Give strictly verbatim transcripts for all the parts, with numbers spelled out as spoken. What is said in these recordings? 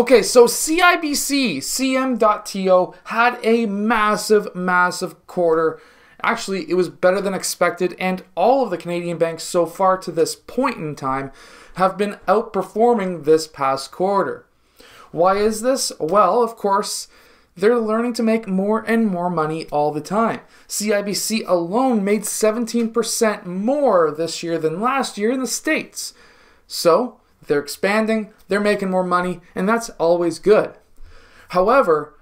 Okay, so C I B C, C M.to had a massive, massive quarter. Actually, it was better than expected, and all of the Canadian banks so far to this point in time have been outperforming this past quarter. Why is this? Well, of course, they're learning to make more and more money all the time. C I B C alone made seventeen percent more this year than last year in the States. So they're expanding, they're making more money, and that's always good. However,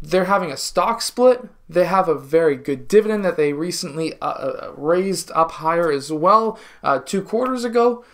they're having a stock split. They have a very good dividend that they recently uh, raised up higher as well uh, two quarters ago.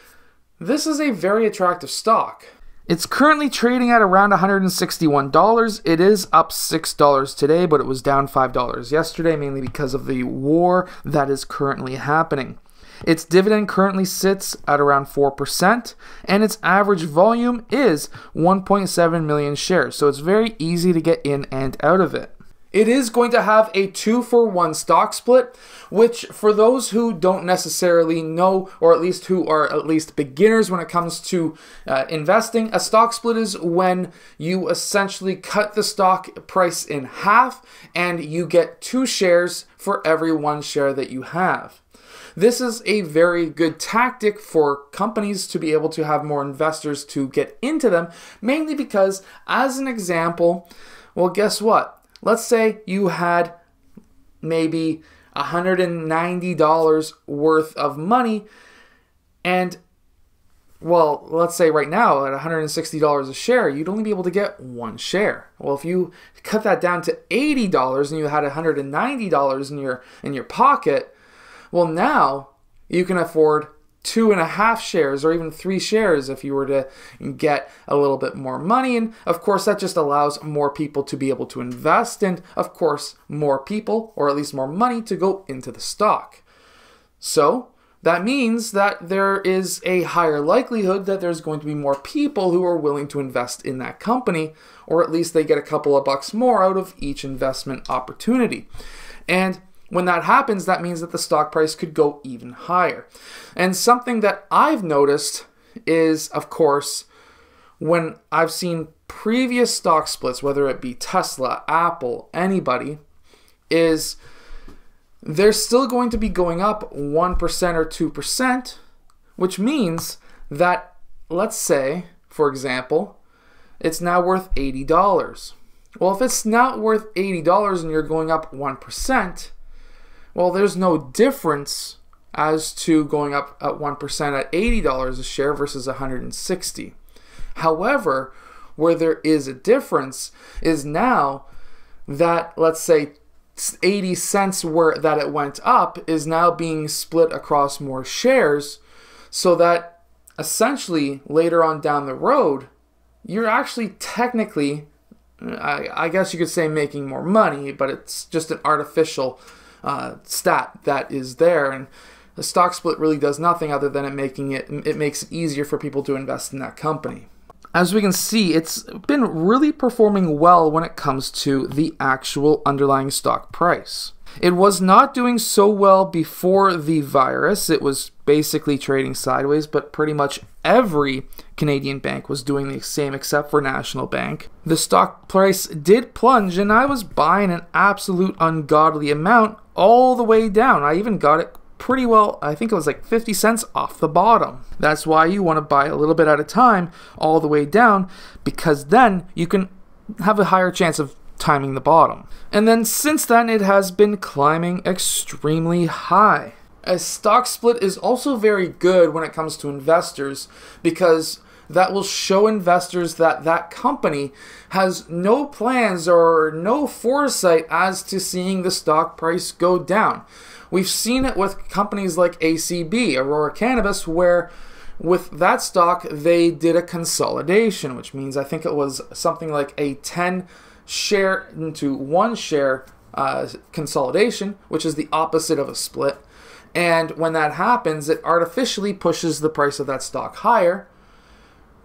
This is a very attractive stock. It's currently trading at around one hundred sixty-one dollars. It is up six dollars today, but it was down five dollars yesterday, mainly because of the war that is currently happening. Its dividend currently sits at around four percent, and its average volume is one point seven million shares, so it's very easy to get in and out of it. It is going to have a two for one stock split, which for those who don't necessarily know, or at least who are at least beginners when it comes to uh, investing, a stock split is when you essentially cut the stock price in half and you get two shares for every one share that you have. This is a very good tactic for companies to be able to have more investors to get into them, mainly because, as an example, well, guess what? Let's say you had maybe one hundred ninety dollars worth of money, and, well, let's say right now at one hundred sixty dollars a share, you'd only be able to get one share. Well, if you cut that down to eighty dollars and you had one hundred ninety dollars in your, in your pocket, well, now you can afford two and a half shares or even three shares if you were to get a little bit more money. And of course, that just allows more people to be able to invest, and of course more people, or at least more money, to go into the stock. So that means that there is a higher likelihood that there's going to be more people who are willing to invest in that company, or at least they get a couple of bucks more out of each investment opportunity. And when that happens, that means that the stock price could go even higher. And something that I've noticed is, of course, when I've seen previous stock splits, whether it be Tesla, Apple, anybody, is they're still going to be going up one percent or two percent, which means that, let's say, for example, it's now worth eighty dollars. Well, if it's not worth eighty dollars and you're going up one percent, well, there's no difference as to going up at one percent at eighty dollars a share versus one hundred sixty dollars. However, where there is a difference is now that, let's say, eighty cents where that it went up is now being split across more shares, so that essentially later on down the road, you're actually technically, I, I guess you could say, making more money, but it's just an artificial Uh, stat that is there, and the stock split really does nothing other than it making it it makes it easier for people to invest in that company. As we can see, it's been really performing well when it comes to the actual underlying stock price. It was not doing so well before the virus. It was basically trading sideways, but pretty much every Canadian bank was doing the same except for National Bank. The stock price did plunge, and I was buying an absolute ungodly amount all the way down. I even got it pretty well, I think it was like fifty cents off the bottom. That's why you want to buy a little bit at a time all the way down, because then you can have a higher chance of timing the bottom. And then since then, it has been climbing extremely high. A stock split is also very good when it comes to investors, because that will show investors that that company has no plans or no foresight as to seeing the stock price go down. We've seen it with companies like A C B, Aurora Cannabis, where with that stock, they did a consolidation, which means I think it was something like a ten share into one share uh, consolidation, which is the opposite of a split. And when that happens, it artificially pushes the price of that stock higher,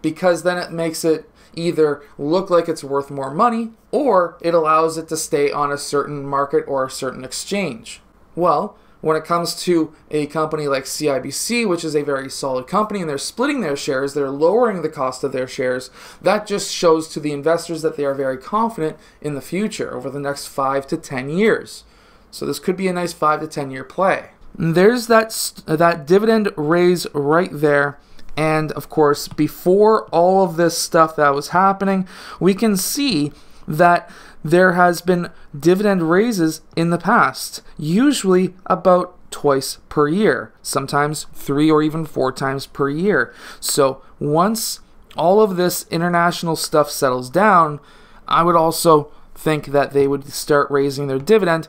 because then it makes it either look like it's worth more money, or it allows it to stay on a certain market or a certain exchange. Well, When it comes to a company like C I B C, which is a very solid company, and they're splitting their shares, they're lowering the cost of their shares, that just shows to the investors that they are very confident in the future over the next five to ten years. So this could be a nice five to ten year play. There's that, that dividend raise right there. And of course, before all of this stuff that was happening, we can see that there has been dividend raises in the past, usually about twice per year, sometimes three or even four times per year. So once all of this international stuff settles down, I would also think that they would start raising their dividend.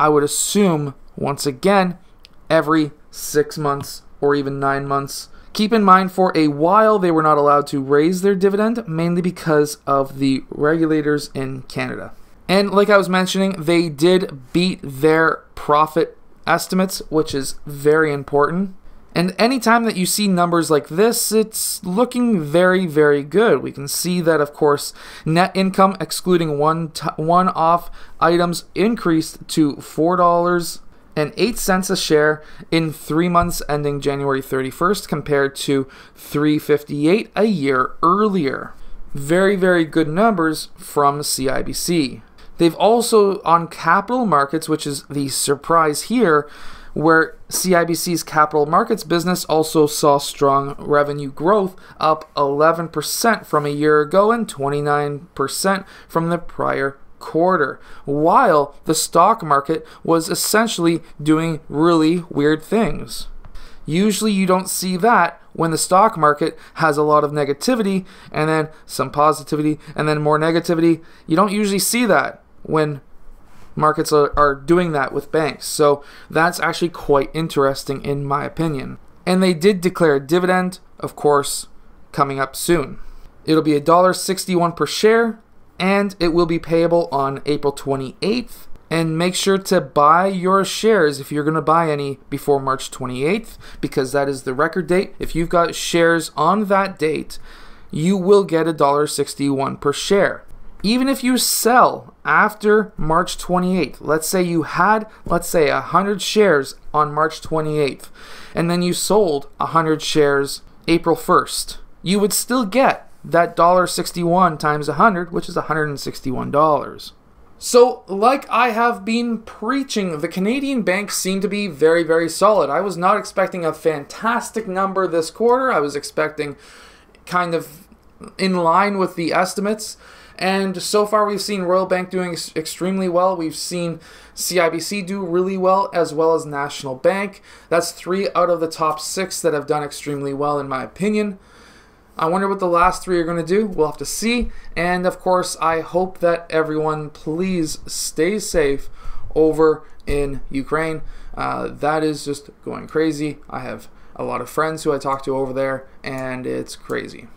I would assume, once again, every six months or even nine months. Keep in mind, for a while, they were not allowed to raise their dividend, mainly because of the regulators in Canada. And like I was mentioning, they did beat their profit estimates, which is very important. And anytime that you see numbers like this, it's looking very, very good. We can see that, of course, net income, excluding one one-off items, increased to four dollars and eight cents a share in three months ending January thirty-first, compared to three fifty-eight a year earlier. Very, very good numbers from C I B C. They've also, on capital markets, which is the surprise here, where C I B C's capital markets business also saw strong revenue growth, up eleven percent from a year ago and twenty-nine percent from the prior quarter, while the stock market was essentially doing really weird things. Usually you don't see that when the stock market has a lot of negativity and then some positivity and then more negativity. You don't usually see that when markets are, are doing that with banks. So that's actually quite interesting in my opinion. And they did declare a dividend, of course, coming up soon. It'll be one dollar sixty-one per share, and it will be payable on April twenty-eighth. And make sure to buy your shares if you're going to buy any before March twenty-eighth, because that is the record date. If you've got shares on that date, you will get one dollar sixty-one per share. Even if you sell after March twenty-eighth, let's say you had, let's say one hundred shares on March twenty-eighth, and then you sold one hundred shares April first, you would still get that one dollar sixty-one times one hundred, which is one hundred sixty-one dollars. So, like I have been preaching, the Canadian banks seem to be very, very solid. I was not expecting a fantastic number this quarter. I was expecting kind of in line with the estimates. And so far we've seen Royal Bank doing extremely well. We've seen C I B C do really well, as well as National Bank. That's three out of the top six that have done extremely well in my opinion. I wonder what the last three are going to do. We'll have to see. And of course, I hope that everyone please stay safe over in Ukraine. Uh, that is just going crazy. I have a lot of friends who I talk to over there, and it's crazy.